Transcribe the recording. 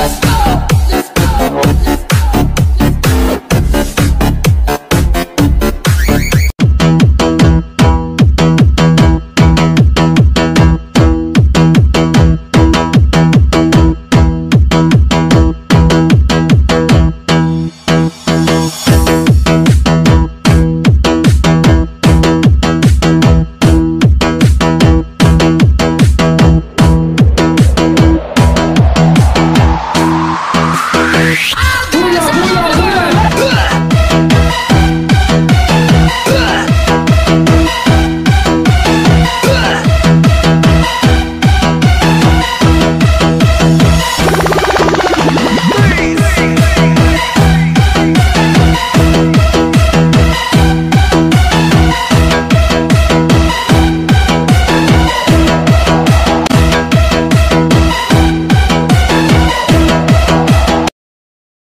Let's go.